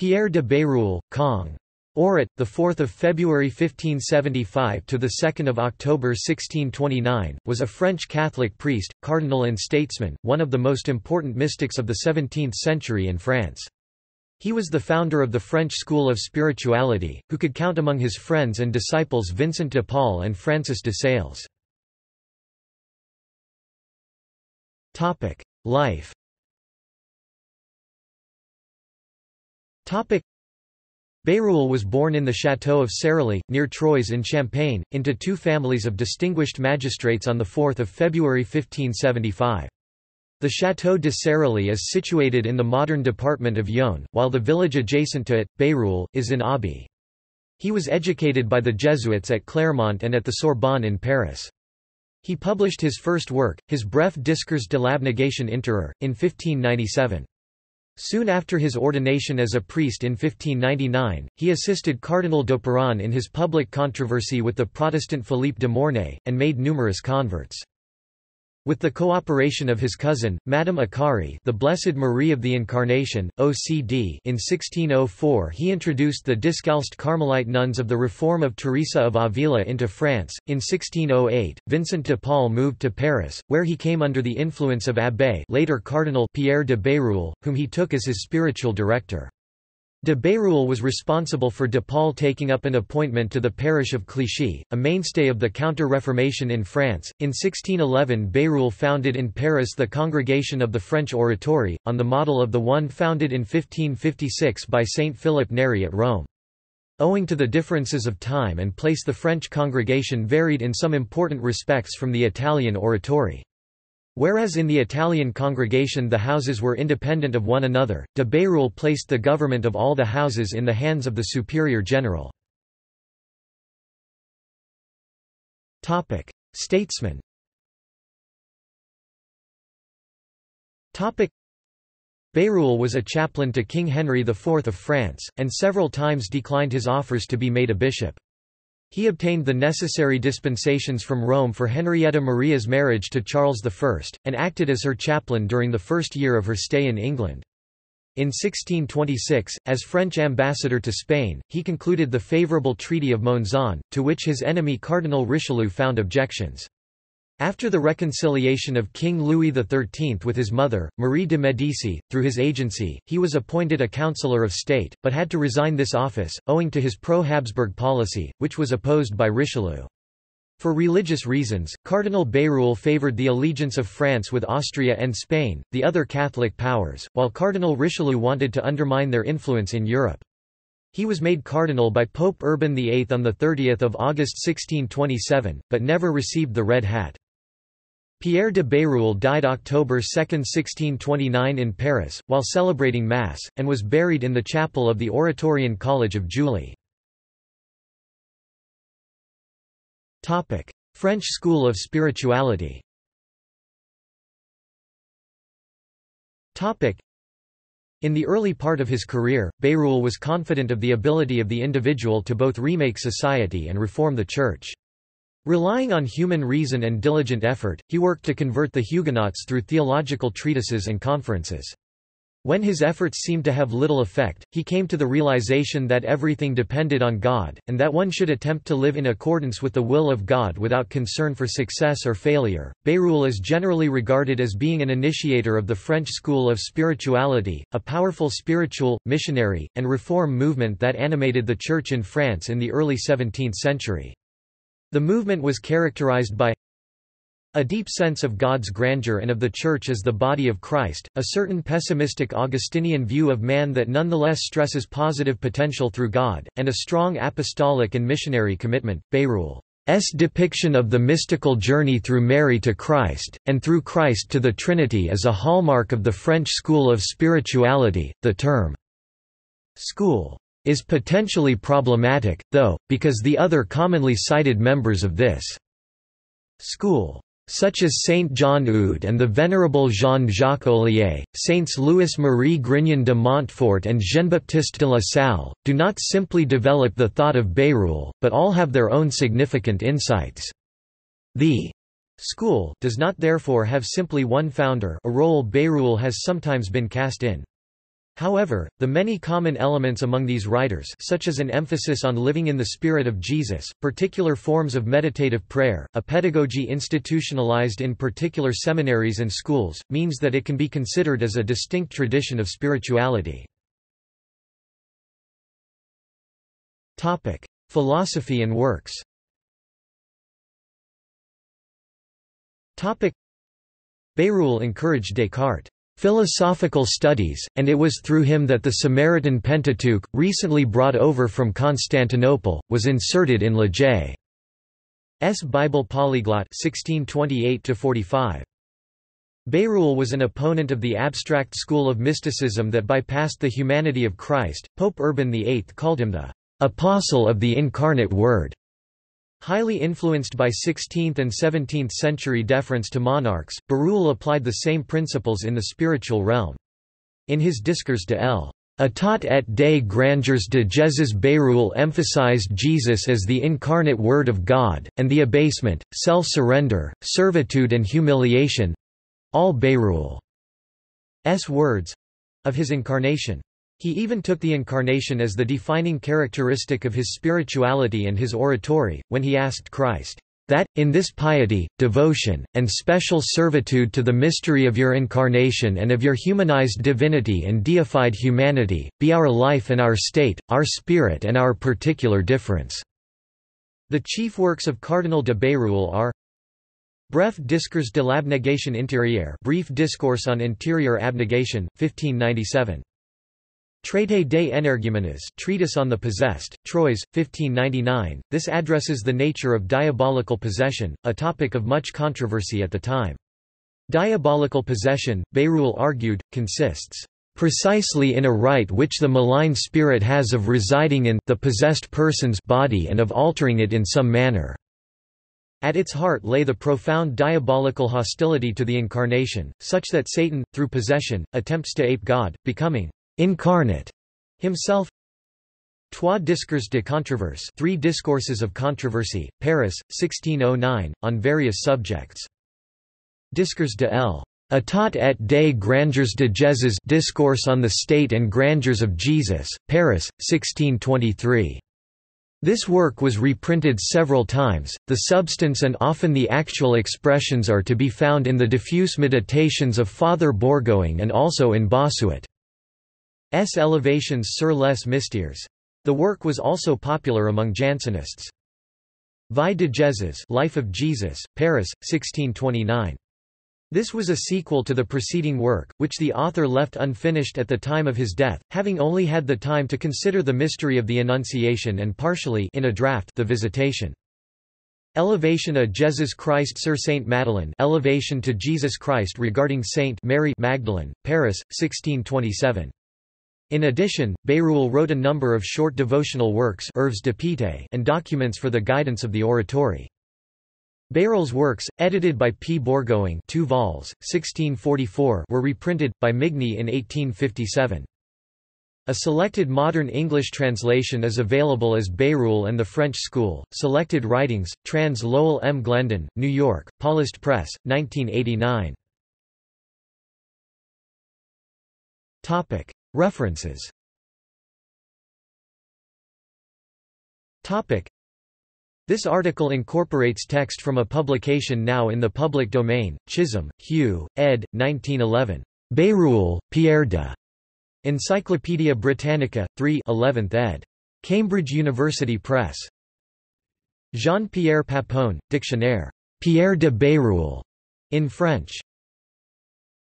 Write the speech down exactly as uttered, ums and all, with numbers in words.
Pierre de Bérulle, Cong. Orat, the fourth of February fifteen seventy-five to the second of October sixteen twenty-nine, was a French Catholic priest, cardinal and statesman, one of the most important mystics of the seventeenth century in France. He was the founder of the French school of spirituality, who could count among his friends and disciples Vincent de Paul and Francis de Sales. Topic: Life. Topic: Bérulle was born in the Château of Sérilly, near Troyes in Champagne, into two families of distinguished magistrates on the fourth of February fifteen seventy-five. The Château de Sérilly is situated in the modern department of Yonne, while the village adjacent to it, Bérulle, is in Abbey. He was educated by the Jesuits at Clermont and at the Sorbonne in Paris. He published his first work, his Bref Discours de l'Abnegation Interer, in fifteen ninety-seven. Soon after his ordination as a priest in fifteen ninety-nine, he assisted Cardinal Duperon in his public controversy with the Protestant Philippe de Mornay, and made numerous converts. With the cooperation of his cousin, Madame Acari, the Blessed Marie of the Incarnation, O C D, in sixteen oh four he introduced the discalced Carmelite nuns of the Reform of Teresa of Avila into France. In sixteen oh eight, Vincent de Paul moved to Paris, where he came under the influence of Abbé, later Cardinal, Pierre de Bérulle, whom he took as his spiritual director. De Bérulle was responsible for de Paul taking up an appointment to the parish of Clichy, a mainstay of the Counter-Reformation in France. In sixteen eleven, Bérulle founded in Paris the Congregation of the French Oratory, on the model of the one founded in fifteen fifty-six by Saint Philip Neri at Rome. Owing to the differences of time and place, the French congregation varied in some important respects from the Italian Oratory. Whereas in the Italian congregation the houses were independent of one another, de Bérulle placed the government of all the houses in the hands of the superior general. Topic: Statesman. Topic: Bérulle was a chaplain to King Henry the Fourth of France, and several times declined his offers to be made a bishop. He obtained the necessary dispensations from Rome for Henrietta Maria's marriage to Charles the First, and acted as her chaplain during the first year of her stay in England. In sixteen twenty-six, as French ambassador to Spain, he concluded the favourable Treaty of Monzón, to which his enemy Cardinal Richelieu found objections. After the reconciliation of King Louis the Thirteenth with his mother, Marie de' Medici, through his agency, he was appointed a councillor of state, but had to resign this office, owing to his pro-Habsburg policy, which was opposed by Richelieu. For religious reasons, Cardinal Bérulle favoured the allegiance of France with Austria and Spain, the other Catholic powers, while Cardinal Richelieu wanted to undermine their influence in Europe. He was made cardinal by Pope Urban the Eighth on the thirtieth of August sixteen twenty-seven, but never received the red hat. Pierre de Bérulle died October second sixteen twenty-nine in Paris, while celebrating Mass, and was buried in the chapel of the Oratorian College of Julie. French school of spirituality. In the early part of his career, Bérulle was confident of the ability of the individual to both remake society and reform the Church. Relying on human reason and diligent effort, he worked to convert the Huguenots through theological treatises and conferences. When his efforts seemed to have little effect, he came to the realization that everything depended on God, and that one should attempt to live in accordance with the will of God without concern for success or failure. Bérulle is generally regarded as being an initiator of the French school of spirituality, a powerful spiritual, missionary, and reform movement that animated the Church in France in the early seventeenth century. The movement was characterized by a deep sense of God's grandeur and of the Church as the body of Christ, a certain pessimistic Augustinian view of man that nonetheless stresses positive potential through God, and a strong apostolic and missionary commitment. Bérulle's depiction of the mystical journey through Mary to Christ, and through Christ to the Trinity is a hallmark of the French school of spirituality. The term school is potentially problematic, though, because the other commonly cited members of this school, such as Saint Jean-Eudes and the Venerable Jean Jacques Ollier, Saints Louis Marie Grignion de Montfort and Jean Baptiste de La Salle, do not simply develop the thought of Bérulle, but all have their own significant insights. The school does not therefore have simply one founder, a role Bérulle has sometimes been cast in. However, the many common elements among these writers, such as an emphasis on living in the spirit of Jesus, particular forms of meditative prayer, a pedagogy institutionalized in particular seminaries and schools, means that it can be considered as a distinct tradition of spirituality. Topic: Philosophy and works. Topic: Bérulle encouraged Descartes' philosophical studies, and it was through him that the Samaritan Pentateuch, recently brought over from Constantinople, was inserted in Leger's Bible Polyglot sixteen twenty-eight to forty-five. Bérulle was an opponent of the abstract school of mysticism that bypassed the humanity of Christ. Pope Urban the eighth called him the "apostle of the incarnate Word." Highly influenced by sixteenth and seventeenth century deference to monarchs, Bérulle applied the same principles in the spiritual realm. In his Discours de l'État et des Grandeurs de Jésus, Bérulle emphasized Jesus as the incarnate Word of God, and the abasement, self-surrender, servitude and humiliation—all Bérulle's words—of his incarnation. He even took the incarnation as the defining characteristic of his spirituality and his oratory, when he asked Christ, "That, in this piety, devotion, and special servitude to the mystery of your incarnation and of your humanized divinity and deified humanity, be our life and our state, our spirit and our particular difference." The chief works of Cardinal de Bérulle are Bref Discours de l'Abnegation Interer, Brief Discourse on Interior Abnegation, fifteen ninety-seven. Traité des Energúmenes, Treatise on the Possessed, Troyes, fifteen ninety-nine. This addresses the nature of diabolical possession, a topic of much controversy at the time. Diabolical possession, Bérulle argued, consists precisely in a right which the malign spirit has of residing in the possessed person's body and of altering it in some manner. At its heart lay the profound diabolical hostility to the Incarnation, such that Satan, through possession, attempts to ape God, becoming incarnate himself. Trois discours de controverse, three discourses of controversy, Paris, sixteen oh nine, on various subjects. Discours de l'État et des Grandeurs de Jésus, Discourse on the State and Grandeurs of Jesus, Paris, sixteen twenty-three. This work was reprinted several times. The substance and often the actual expressions are to be found in the diffuse meditations of Father Bourgoin and also in Bossuet's S. Elevations sur les mystères. The work was also popular among Jansenists. Vie de Jésus, Life of Jesus, Paris, sixteen twenty-nine. This was a sequel to the preceding work, which the author left unfinished at the time of his death, having only had the time to consider the mystery of the Annunciation and partially, in a draft, the Visitation. Elevation à Jésus Christ sur Sainte Madeleine, Elevation to Jesus Christ regarding Saint Mary Magdalene, Paris, sixteen twenty-seven. In addition, Bérulle wrote a number of short devotional works, Oeuvres de Piété, and documents for the guidance of the oratory. Bérulle's works, edited by P. Bourgoin, two vols, sixteen forty-four, were reprinted by Migny in eighteen fifty-seven. A selected modern English translation is available as Bérulle and the French School, Selected Writings, trans Lowell M. Glendon, New York, Paulist Press, nineteen eighty-nine. Topic: References. Topic: This article incorporates text from a publication now in the public domain, Chisholm, Hugh, ed. nineteen eleven. Bérulle, Pierre de. Encyclopædia Britannica, three, eleventh ed. Cambridge University Press. Jean-Pierre Papon, Dictionnaire. Pierre de Bérulle, in French.